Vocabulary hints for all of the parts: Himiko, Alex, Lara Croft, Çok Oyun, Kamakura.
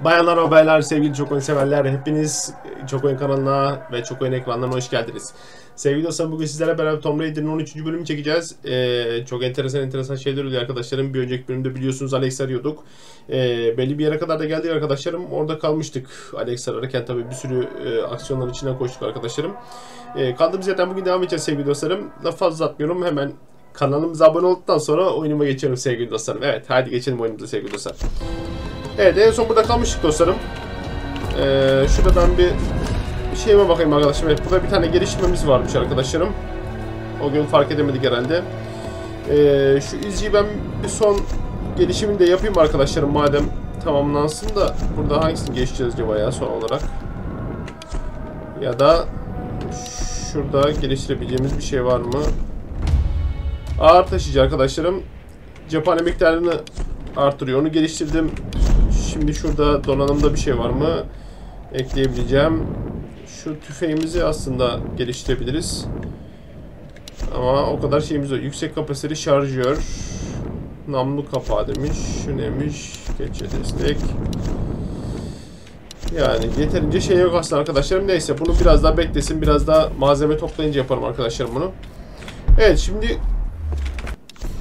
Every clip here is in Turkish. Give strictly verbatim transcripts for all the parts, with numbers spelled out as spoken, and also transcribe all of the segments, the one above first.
Bayanlar ve baylar, sevgili Çok Oyun severler, hepiniz Çok Oyun kanalına ve Çok Oyun ekranlarına hoş geldiniz. Sevgili dostlar, bugün sizlerle beraber Tomb Raider'ın on üçüncü bölümü çekeceğiz. Ee, çok enteresan enteresan şeyler oluyor arkadaşlarım. Bir önceki bölümde biliyorsunuz Alex arıyorduk. Ee, belli bir yere kadar da geldik arkadaşlarım. Orada kalmıştık. Alex ararken tabii bir sürü e, aksiyonların içine koştuk arkadaşlarım. E, kaldığımız yerden bugün devam edeceğiz sevgili dostlarım. Lafı fazla uzatmıyorum. Hemen kanalımıza abone olduktan sonra oyunuma geçiyorum sevgili dostlarım. Evet, hadi geçelim oyunumuza sevgili dostlar. Evet, en son burada kalmıştık dostlarım. Ee, şuradan bir şeyime bakayım arkadaşlar. Evet, burada bir tane gelişmemiz varmış arkadaşlarım. O gün fark edemedik herhalde. Ee, şu izciyi ben bir son gelişimini de yapayım arkadaşlarım. Madem tamamlansın da burada hangisini geçeceğiz acaba ya son olarak? Ya da şurada geliştirebileceğimiz bir şey var mı? Ağır taşıyıcı arkadaşlarım. Cephane miktarını artırıyor. Onu geliştirdim. Şimdi şurada donanımda bir şey var mı? Ekleyebileceğim. Şu tüfeğimizi aslında geliştirebiliriz. Ama o kadar şeyimiz yok. Yüksek kapasiteli şarjör. Namlu kapağı demiş. Şu neymiş? Keçe destek. Yani yeterince şey yok aslında arkadaşlarım. Neyse, bunu biraz daha beklesin. Biraz daha malzeme toplayınca yaparım arkadaşlarım bunu. Evet, şimdi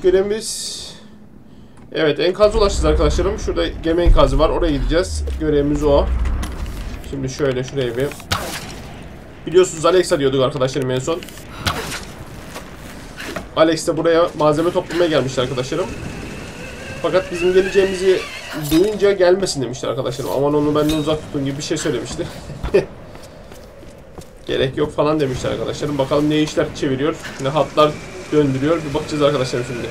görevimiz... Evet, enkaza ulaşacağız arkadaşlarım. Şurada gemi enkazı var. Oraya gideceğiz. Görevimiz o. Şimdi şöyle şuraya bir... Biliyorsunuz Alex'a diyorduk arkadaşlarım en son. Alex de buraya malzeme toplamaya gelmişti arkadaşlarım. Fakat bizim geleceğimizi duyunca gelmesin demişti arkadaşlarım. Aman onu benden uzak tutun gibi bir şey söylemişti. Gerek yok falan demişti arkadaşlarım. Bakalım ne işler çeviriyor, ne hatlar döndürüyor. Bir bakacağız arkadaşlarım şimdi.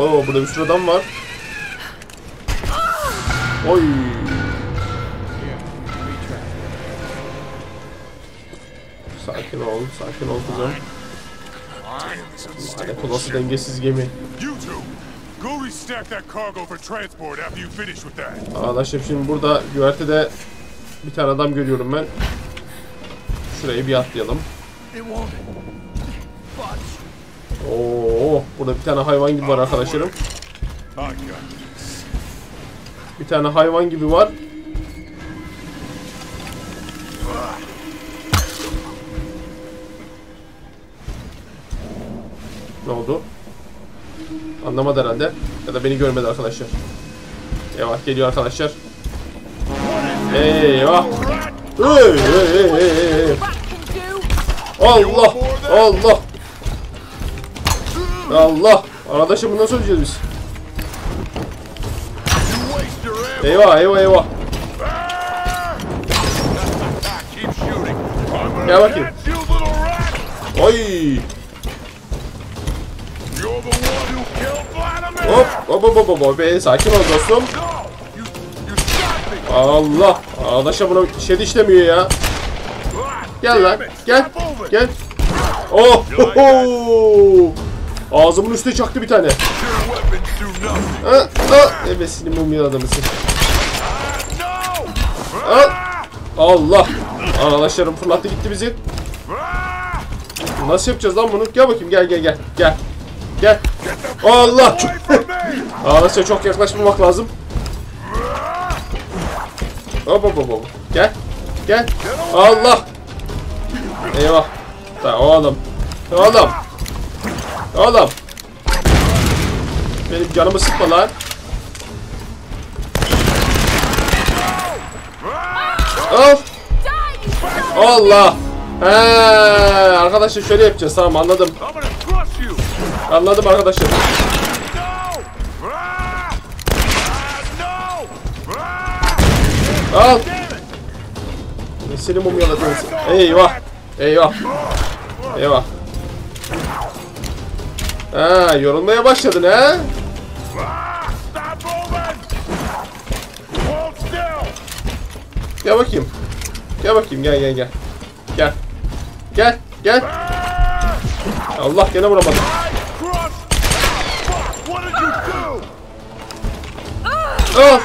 Oo, burada bir sürü adam var. Oy. Sakin ol, sakin ol kızım. Lanet olası dengesiz gemi. Arkadaşlar şimdi burada güvertede bir tane adam görüyorum ben. Şurayı bir atlayalım. Oo, burada bir tane hayvan gibi var arkadaşlarım. Bir tane hayvan gibi var. Ne oldu? Anlamadı herhalde. Ya da beni görmedi arkadaşlar. Eyvah, geliyor arkadaşlar. Eyvah. Hey, hey, hey, hey, hey. Allah, Allah. Allah! Arkadaşım bundan sonra öleceğiz biz. Eyvah eyvah eyvah. Gel bakayım. Oy! Hop hop hop hop hop. Be, sakin ol dostum. Allah! Arkadaşım buna şey işlemiyor ya. Gel lan. Gel. Gel. Oh! Oho. Ağzımın üstüne çaktı bir tane. Ha, ha. Evet, senin mumya adamısın. Ha. Allah. Arkadaşlarım fırlattı gitti bizi. Nasıl yapacağız lan bunu? Gel bakayım, gel gel gel. Gel. Gel. Allah. Arkadaşlar çok yaklaşmamak lazım. Hop hop hop. Gel. Gel. Allah. Eyvah. Tamam oğlum. Oğlum. Oğlum. Benim canımı sıkma lan. Of. Allah. He, arkadaşlar şöyle yapacağız, tamam anladım. Anladım arkadaşlar. Al. Seni mumyaladım. Eyvah. Eyvah. Eyvah. Ha, yorulmaya başladın ha? Gel bakayım. Gel bakayım, gel gel gel. Gel. Gel gel. Allah, gene vuramadım. Oh.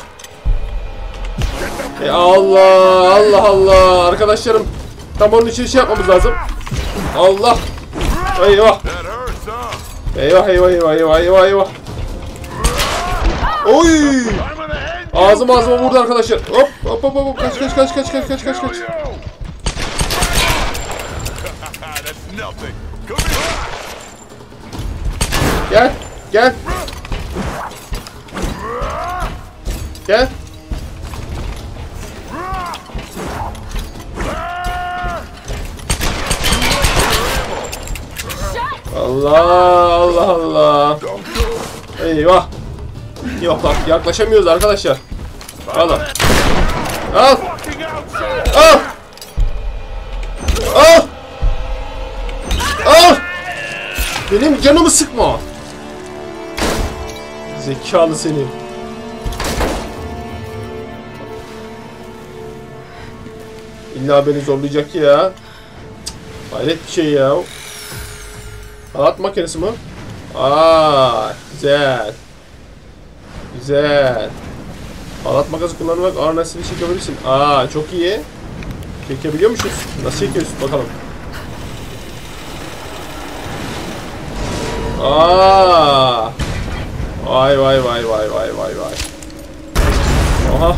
Ey Allah Allah Allah arkadaşlarım. Tam onun için şey yapmamız lazım. Allah. Eyvah. Eyvah eyvah eyvah eyvah eyvah. Oy! Ağzım ağzıma vurdu arkadaşlar. Hop hop hop hop. Kaç kaç kaç kaç kaç kaç kaç kaç. Gel. Gel. Gel. Allah Allah Allah. Eyvah. Yok bak, yaklaşamıyoruz arkadaşlar. Al. Al. Al. Al. Al. Benim canımı sıkma. Zekalı seni. İlla beni zorlayacak ya. Cık, hayret bir şey ya. At makinesi mi? Aa, güzel. Güzel. Halat makası kullanarak ağır nesneyi çekebilirsin. Aa, çok iyi. Çekebiliyormuşuz. Nasıl çekiyoruz bakalım. Aa! Vay vay vay vay vay vay vay. Aha.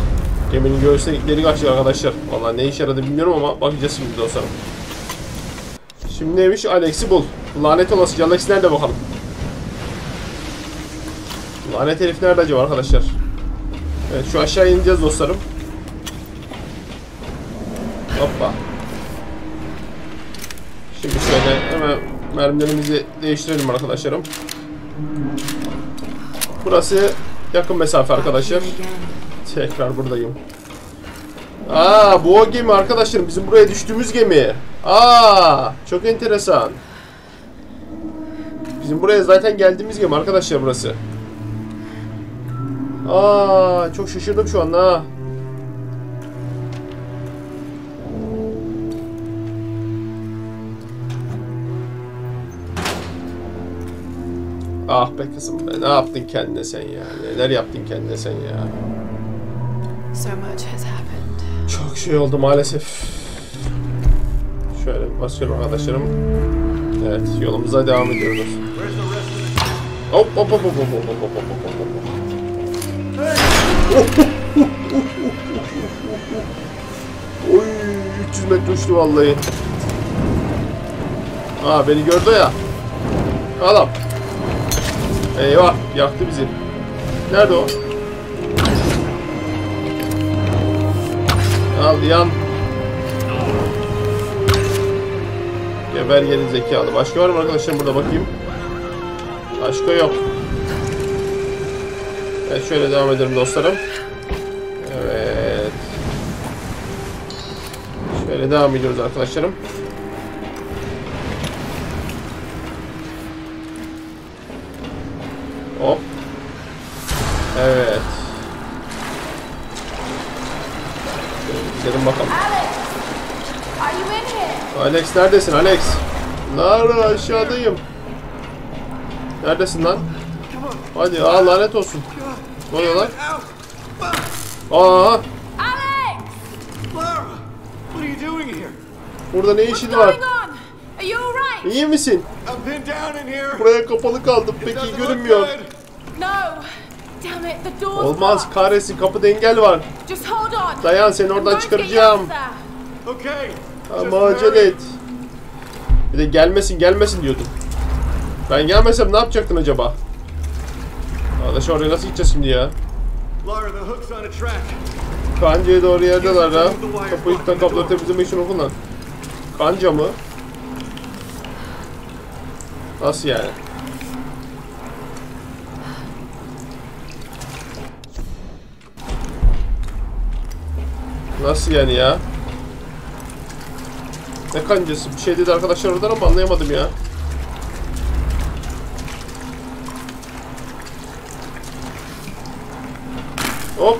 Geminin göğsüne ileri kaçtı arkadaşlar. Vallahi ne işe yaradı bilmiyorum ama bakacağız şimdi dostlarım. Şimdi neymiş? Alex'i bul. Lanet olası Alex nerede bakalım? Lanet herif nerede acaba arkadaşlar? Evet, şu aşağı ineceğiz dostlarım. Hoppa. Şimdi şöyle hemen mermilerimizi değiştirelim arkadaşlarım. Burası yakın mesafe arkadaşlar. Tekrar buradayım. Aa, bu o gemi arkadaşlarım. Bizim buraya düştüğümüz gemi. Aa, çok enteresan. Bizim buraya zaten geldiğimiz gemi arkadaşlar burası. Aa, çok şaşırdım şu anda ha. Ah be kızım be, ne yaptın kendine sen ya? Neler yaptın kendine sen ya? Çok şey oldu maalesef. Şöyle basıyorum arkadaşlarım. Evet, yolumuza devam ediyoruz. Hop hop hop hop hop hop hop hop hop hop. Oy, üç yüz metre uçtu vallahi. Aa, beni gördü ya. Adam. Eyvah, yaktı bizi. Nerede o? Al yan. Geber yeni zekalı. Başka var mı arkadaşlar burada bakayım? Başka yok. Evet, şöyle devam edelim dostlarım. Evet. Şöyle devam ediyoruz arkadaşlarım. Hop. Evet. Gidelim bakalım. Alex neredesin Alex? Lara, aşağıdayım. Neredesin lan? Hadi, aa, lanet olsun. Ne oluyor lan? Aa! Burada ne işin var? İyi misin? Buraya kapalı kaldım. Peki görünmüyor. Olmaz, kahretsin, kapıda engel var. Dayan, seni oradan çıkaracağım. Ama acele et. Bir de gelmesin gelmesin diyordum. Ben gelmesem ne yapacaktın acaba? Arkadaş, oraya nasıl gideceğiz şimdi ya? Kancaya doğru yerdeler ha. Kapıyı tutan kapıları temizlemek için okun lan. Kanca mı? Nasıl yani? Nasıl yani ya? Ne kancası? Bir şey dedi arkadaşlar oradan ama anlayamadım ya. Hop.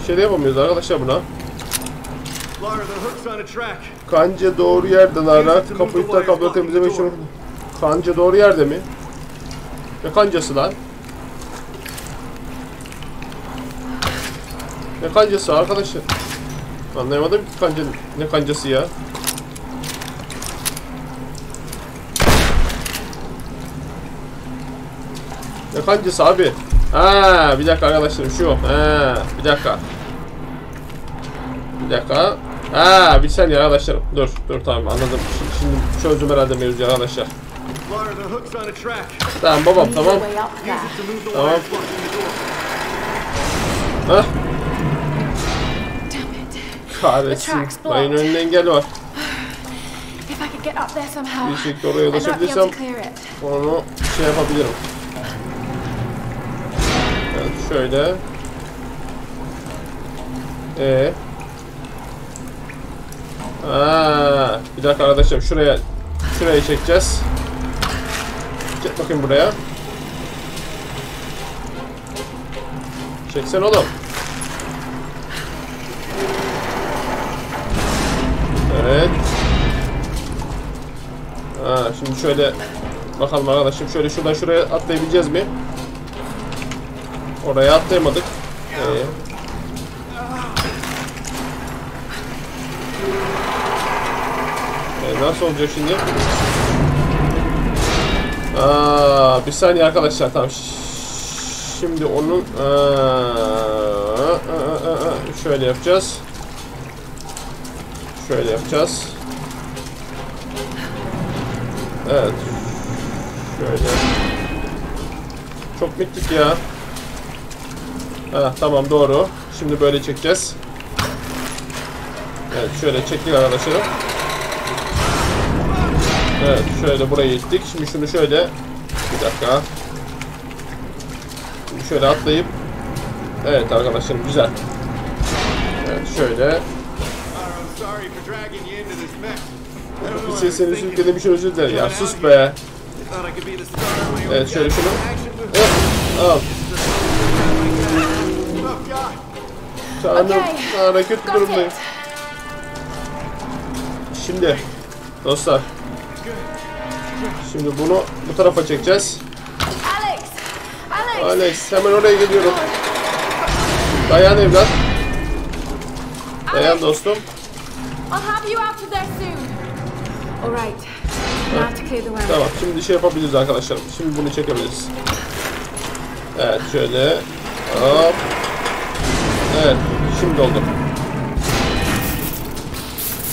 Bir şey de yapamıyoruz arkadaşlar buna. Kanca doğru yerde Lara. Kapıyı tutar kablo temizlemek için. Kanca doğru yerde mi? Ne kancası lan? Ne kancası arkadaşlar? Anlayamadım ki kanca ne kancası ya? Ne kancası abi? Ha, bir dakika arkadaşlarım şu. Ha, bir dakika. Bir dakika. Ha, bir saniye arkadaşlarım. Dur, dur tamam anladım. Şimdi, şimdi çözdüm herhalde mevzuyu arkadaşlar. Tamam babam tamam. Tamam. Hah. Kahretsin. Bayın önünde engel var. Bir şekilde oraya ulaşabilirsem onu şey yapabilirim. Evet şöyle. Ee. Aa, bir dakika arkadaşlar şuraya şuraya çekeceğiz. Çek bakayım buraya. Çeksen oğlum. Evet. Ha, şimdi şöyle bakalım arkadaşım, şöyle şuradan şuraya atlayabileceğiz mi? Oraya atlayamadık. Ee. Ee, nasıl olacak şimdi? Aa, bir saniye arkadaşlar tamam. Şimdi onun aa, aa, aa, aa, şöyle yapacağız. Şöyle yapacağız. Evet. Şöyle. Çok bittik ya. Ha, tamam doğru. Şimdi böyle çekeceğiz. Evet şöyle çektik arkadaşlar. Evet şöyle buraya gittik. Şimdi şunu şöyle. Bir dakika. Şimdi şöyle atlayıp. Evet arkadaşlar güzel. Evet şöyle. Bir şey seni sürükledi, bir şey özür dilerim ya, sus be. Evet şöyle şunu. Hop, al. Tanrım, Lara kötü durumdayım. Şimdi dostlar. Şimdi bunu bu tarafa çekeceğiz. Alex, hemen oraya geliyorum. Dayan evlat. Dayan dostum. Evet. Tamam şimdi şey yapabiliriz arkadaşlarım. Şimdi bunu çekebiliriz. Evet şöyle. Hop. Evet şimdi oldu.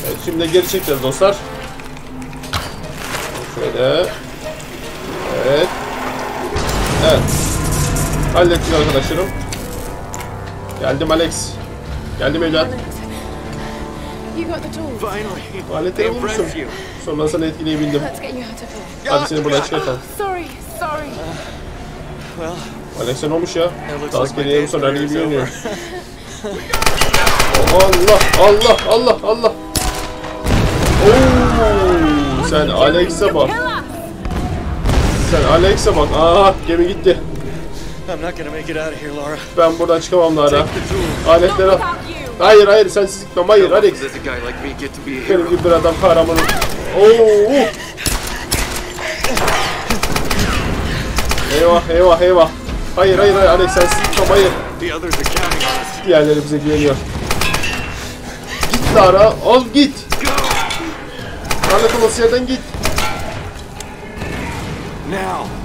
Evet şimdi geri çekeceğiz dostlar. Şöyle. Evet. Evet. Hallettik arkadaşlarım. Geldim Alex. Geldim evlat. Aletleri bulmuşsun. Sonra sana etkileyebildim. Hadi seni buradan çıkartalım. Alex ne olmuş ya? Task geriye bu sonra gibi görünüyor. Allah Allah Allah Allah. Oo, sen Alex'e bak. Sen Alex'e bak. Aa gemi gitti. Ben buradan çıkamam Lara. Aletleri al. Hayır hayır sen sıkma hayır Alex. Benim gibi bir adam kahramanı. Oo. Eyvah eyvah eyvah. Hayır hayır hayır Alex sen sıkma hayır. Diğerleri bize güveniyor. Git Lara al git. Lanet olası yerden git.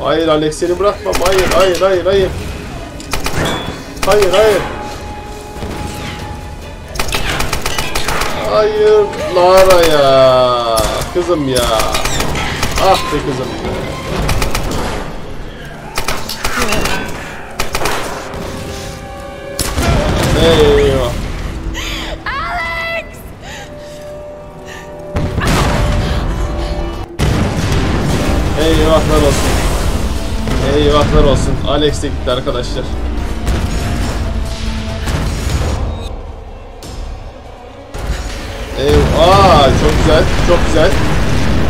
Hayır Alex seni bırakmam hayır hayır hayır hayır. Hayır hayır. Hayır Lara ya. Kızım ya. Ah be kızım be. Eyvah. Alex! Eyvahlar olsun. Eyvahlar olsun. Alex de gitti arkadaşlar. Aa, çok güzel, çok güzel,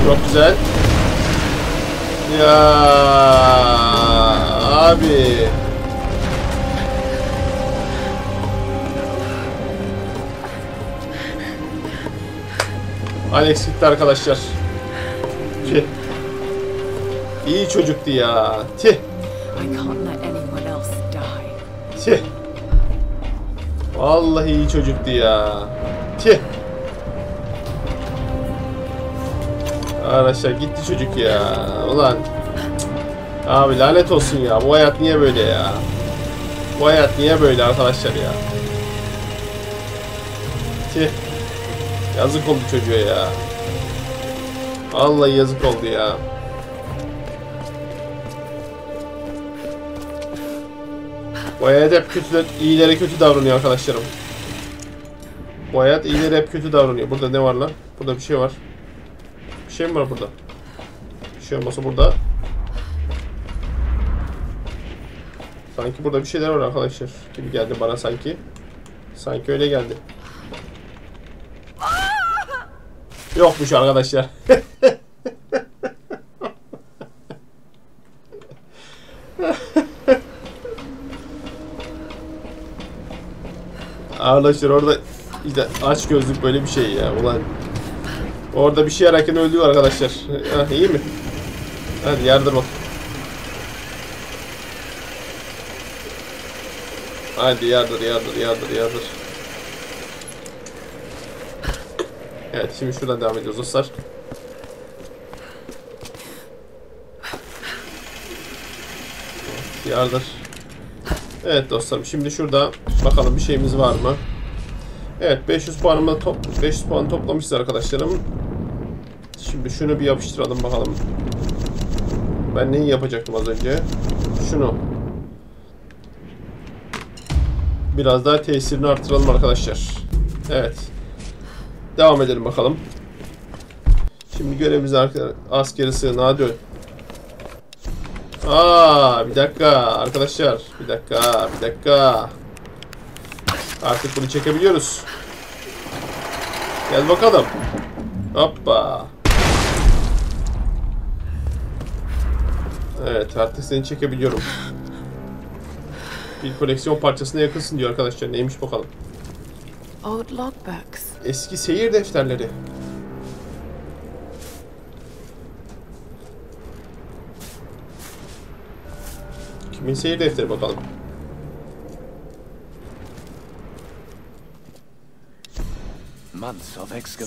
çok güzel. Ya abi. Alex gitti arkadaşlar. Tih. İyi çocuktu ya. Tih. Tih. Vallahi iyi çocuktu ya. Tih. Arkadaşlar gitti çocuk ya. Ulan. Abi lanet olsun ya. Bu hayat niye böyle ya? Bu hayat niye böyle arkadaşlar ya? Tih. Yazık oldu çocuğa ya. Vallahi yazık oldu ya. Bu hayat hep kötüler, iyilere kötü davranıyor arkadaşlarım. Bu hayat iyilere hep kötü davranıyor. Burada ne var lan? Burada bir şey var. Bir şey mi var burada? Bir şey olmasa burada. Sanki burada bir şeyler var arkadaşlar. Gibi geldi bana sanki. Sanki öyle geldi. Yokmuş arkadaşlar. Arkadaşlar orada işte aç gözlük böyle bir şey ya ulan. Orada bir şey yerken öldü arkadaşlar. Ha, iyi mi? Hadi yardım ol. Hadi yardır yardır yardır yardır. Evet şimdi şuradan devam ediyoruz dostlar. Yardır. Evet dostlarım şimdi şurada bakalım bir şeyimiz var mı? Evet beş yüz puanımı top beş yüz puan toplamışız arkadaşlarım. Şimdi şunu bir yapıştıralım bakalım. Ben neyi yapacaktım az önce? Şunu. Biraz daha tesirini artıralım arkadaşlar. Evet. Devam edelim bakalım. Şimdi görevimiz askeri sığınağa dön. Aa, bir dakika arkadaşlar. Bir dakika, bir dakika. Artık bunu çekebiliyoruz. Gel bakalım. Hoppa. Evet, artık seni çekebiliyorum. Bir koleksiyon parçasına yakınsın diyor arkadaşlar. Neymiş bakalım. Eski seyir defterleri. Kimin seyir defteri bakalım.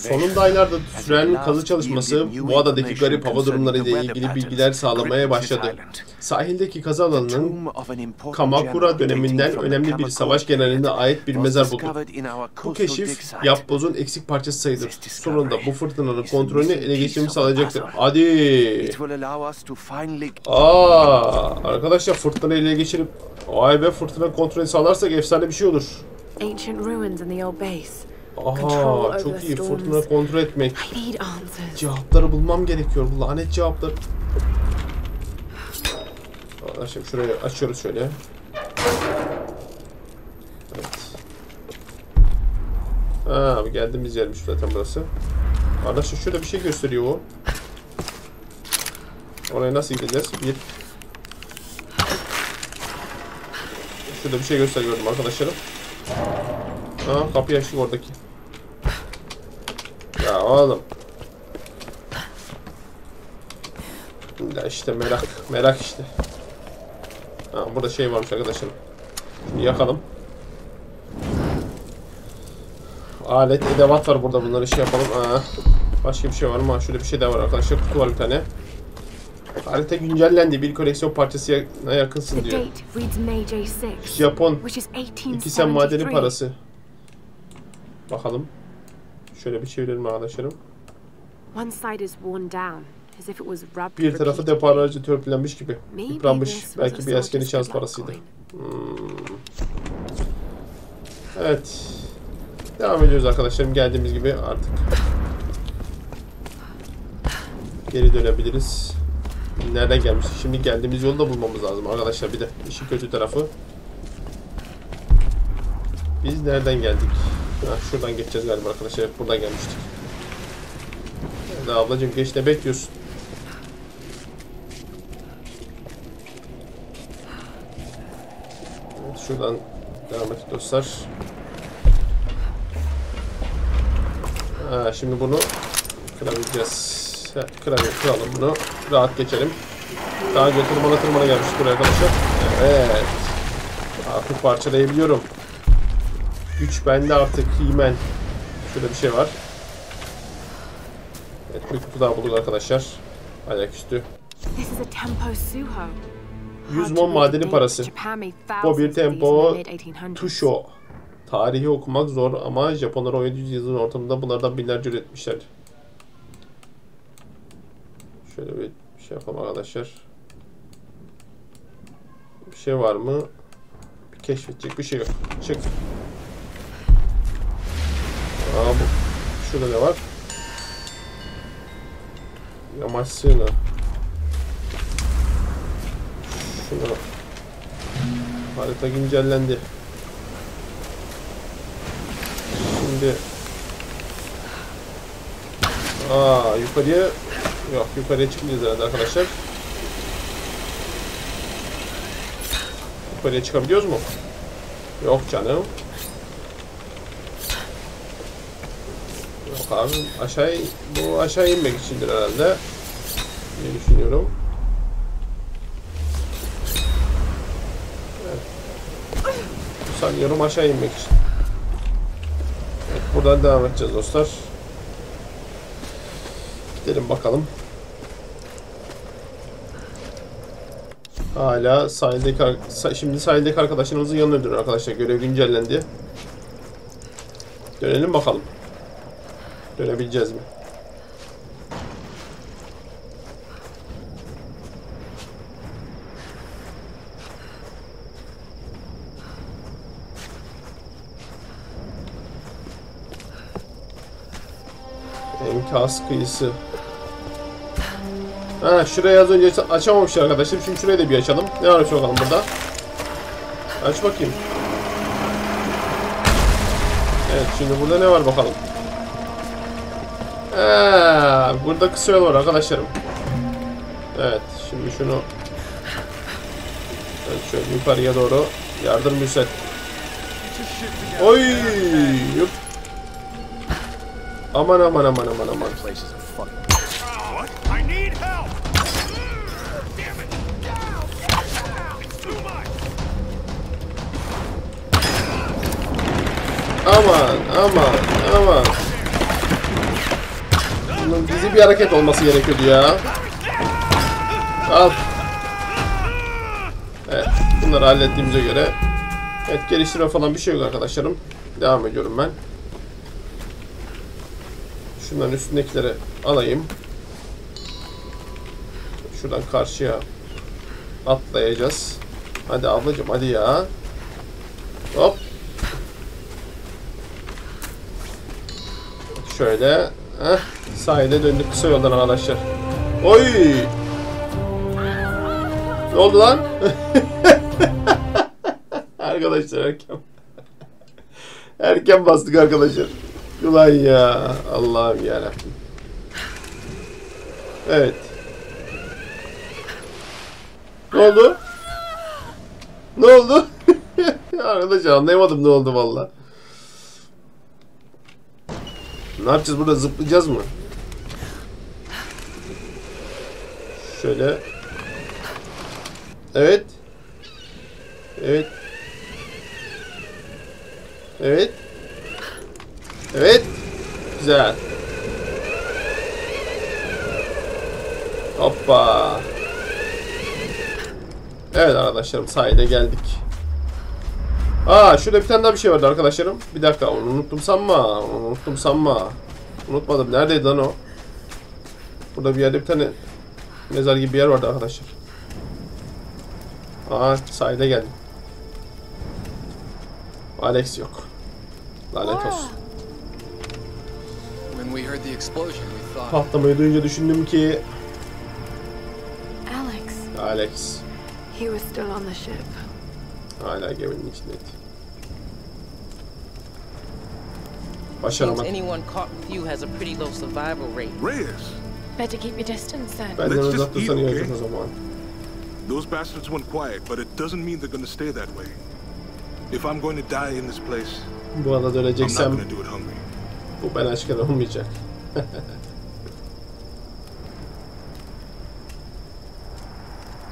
Sonunda aylarda süren kazı çalışması bu adadaki garip hava durumları ile ilgili bilgiler sağlamaya başladı. Sahildeki kazı alanının Kamakura döneminden önemli bir savaş geneline ait bir mezar buldu. Bu keşif yapbozun eksik parçası sayılır. Sonunda bu fırtınanın kontrolünü ele geçirmeyi sağlayacaktır. Hadi! Aa, arkadaşlar fırtına ele geçirip vay be fırtına kontrolünü sağlarsak efsane bir şey olur. Aha, çok iyi. Fırtına kontrol etmek. Cevapları bulmam gerekiyor. Bu lanet cevaplar. Şimdi şurayı açıyoruz şöyle. Evet. Aa, geldiğimiz yermiş zaten burası. Arkadaşlar şurada bir şey gösteriyor o. Oraya nasıl gideceğiz? Bir. Şurada bir şey gösteriyorum arkadaşlarım. Ha, kapıyı açtık oradaki. Ya oğlum. Ya işte merak, merak işte. Ha, burada şey varmış arkadaşım. Yakalım. Alet, edevat var burada. Bunları şey yapalım. Ha. Başka bir şey var mı? Ha, şurada bir şey de var arkadaşlar. Kutu var bir tane. Harita güncellendi. Bir koleksiyon parçasına yakınsın diyor. Japon. iki sen madeni parası. Bakalım. Şöyle bir çevirelim arkadaşlarım. Bir tarafı defalarca törpülenmiş gibi. Yıpranmış. Belki bir askeri şans parasıydı. Hmm. Evet. Devam ediyoruz arkadaşlarım. Geldiğimiz gibi artık. Geri dönebiliriz. Nereden gelmiş? Şimdi geldiğimiz yolu da bulmamız lazım arkadaşlar. Bir de işin kötü tarafı. Biz nereden geldik? Ha, şuradan geçeceğiz galiba arkadaşlar. Buradan gelmiştik. Ya ablacığım geç ne bekliyorsun? Evet, şuradan devam et dostlar. Ha, şimdi bunu kırabileceğiz. Kıralım, kıralım bunu. Rahat geçelim. Daha önce tırmana tırmana gelmiş buraya arkadaşlar. Evet. Artık parçalayabiliyorum. Güç bende artık. Hemen. Şöyle bir şey var. Evet, bir kutu daha bulduk arkadaşlar. Ayaküstü. yüz mon madenin parası. Mobil tempo Tusho. Tarihi okumak zor ama Japonlar on yedinci yüzyılın ortamında bunlardan binlerce üretmişler. Şöyle bir şey yapalım arkadaşlar. Bir şey var mı? Bir keşfedecek bir şey yok. Çık. Aa bu. Şurada ne var? Yamaç sığınağı. Şuna. Harita güncellendi. Şimdi. Aa yukarıya. Yok yukarıya çıkmayacağız herhalde arkadaşlar. Yukarıya çıkabiliyoruz mu? Yok canım. Yok abi aşağı, bu aşağı inmek içindir herhalde diye düşünüyorum. Evet. Sanıyorum aşağı inmek için. Evet, buradan devam edeceğiz dostlar. Gidelim bakalım. Hala sahildeki, şimdi sahildeki arkadaşlarımızın yanına dönüyor arkadaşlar. Görev güncellendi. Dönelim bakalım. Dönebileceğiz mi? Enkaz kıyısı. Ha, şurayı az önce açamamışız arkadaşım. Şimdi şurayı da bir açalım. Ne var bakalım burada? Aç bakayım. Evet, şimdi burada ne var bakalım? Ha, burada kısa yol var arkadaşlarım. Evet, şimdi şunu evet, şöyle yukarıya doğru yardım müsait. Oy! Yup. Aman aman aman aman aman. Aman aman aman. Bunun bizi bir hareket olması gerekiyordu ya. Al. Evet, bunları hallettiğimize göre. Evet, geliştirme falan bir şey yok arkadaşlarım. Devam ediyorum ben. Şunların üstündekileri alayım. Şuradan karşıya atlayacağız. Hadi ablacım hadi ya. Hop. Şöyle. Heh. Sahile döndük kısa yoldan arkadaşlar. Oy. Ne oldu lan? Arkadaşlar erken. Erken bastık arkadaşlar. Ulan ya. Allah'ım yarabbim. Evet. Ne oldu? Ne oldu? Arkadaşlar anlayamadım ne oldu valla. Ne yapacağız burada? Zıplayacağız mı? Şöyle. Evet. Evet. Evet. Evet. Güzel. Hoppa. Evet arkadaşlarım sahile geldik. Aa şurada bir tane daha bir şey vardı arkadaşlarım. Bir dakika onu unuttum sanma. Onu unuttum sanma. Unutmadım. Neredeydi lan o? Burada bir yerde bir tane mezar gibi bir yer vardı arkadaşlar. Aa sahile geldim. Alex yok. Lanet olsun. Patlamayı duyunca düşündüm ki Alex. Alex. He was still on the ship. Hala geminin içindeydi. Başaramadım. Benden uzak dursan iyi olacak o zaman. Those bastards went quiet, but it doesn't mean they're going to stay that way. If I'm going to die in this place, bu arada öleceksem bu ben aşkına olmayacak.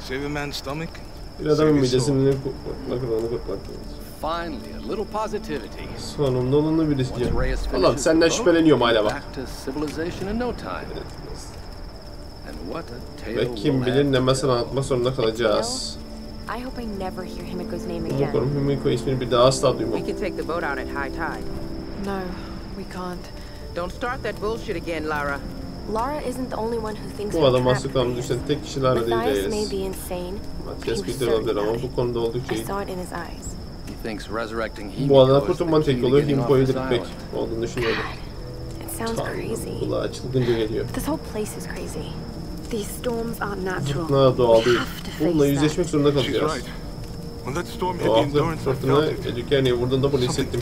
Save a man's stomach. Finally, a little positivity. Sonunda olumlu bir istiyor. Allah'ım senden şüpheleniyorum hala bak. Ve kim bilir ne mesele anlatma zorunda kalacağız. I hope I never hear Himiko's name again. Umarım Himiko ismini bir daha asla duymam. We can take the boat out at high tide. No, we can't. Don't start that bullshit again, Lara. Lara isn't the only one who thinks we're trapped. Tek kişi Lara değil. Matthias may be insane. Matthias bir de olabilir ama bu konuda oldukça iyi. I saw it in his eyes. He thinks resurrecting Himiko. Bu adam kurtulmanın tek yolu Himiko'yu diriltmek olduğunu düşünüyorum. It sounds crazy. Kulağa açılınca geliyor. This whole place is crazy. These storms aren't natural. Doğal değil. Bununla yüzleşmek zorunda kalacağız. Doğalda fırtına Educania'ya vurduğunda bunu hissettim.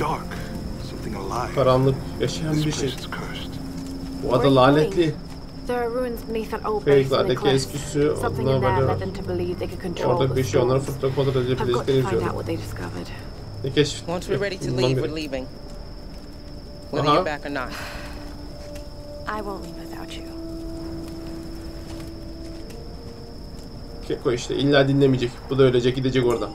Karanlık, yaşayan bir şey. Bu ada lanetli. Kayıklardaki eskisi onlara veriyor. Orada bir şey onları fırtına kontrol edebileceğini izliyorum. Ne keşfettim? Aha. Keko işte illa dinlemeyecek. Bu da ölecek, gidecek orada.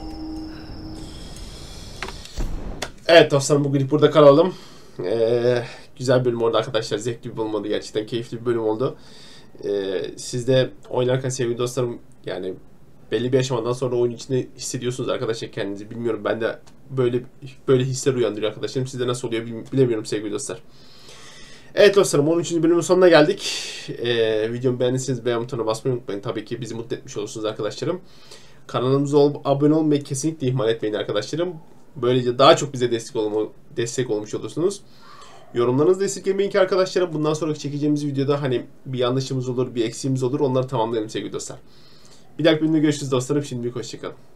Evet dostlar, bugün burada kalalım. Ee, güzel bölüm oldu arkadaşlar. Zevkli bir bölüm oldu. Gerçekten keyifli bir bölüm oldu. Ee, siz de oynarken sevgili dostlarım, yani belli bir aşamadan sonra oyun içinde hissediyorsunuz arkadaşlar kendinizi. Bilmiyorum, ben de böyle böyle hisler uyandırıyor arkadaşlarım. Sizde nasıl oluyor bilemiyorum sevgili dostlar. Evet dostlarım, on üçüncü bölümün sonuna geldik. Ee, videomu beğendiyseniz beğen butonuna basmayı unutmayın. Tabii ki bizi mutlu etmiş olursunuz arkadaşlarım. Kanalımıza ol abone olmayı kesinlikle ihmal etmeyin arkadaşlarım. Böylece daha çok bize destek, olma destek olmuş olursunuz. Yorumlarınızı da esirgemeyin ki arkadaşlarım. Bundan sonraki çekeceğimiz videoda hani bir yanlışımız olur, bir eksiğimiz olur. Onları tamamlayalım sevgili dostlar. Bir dahaki bölümde görüşürüz dostlarım. Şimdilik hoşçakalın.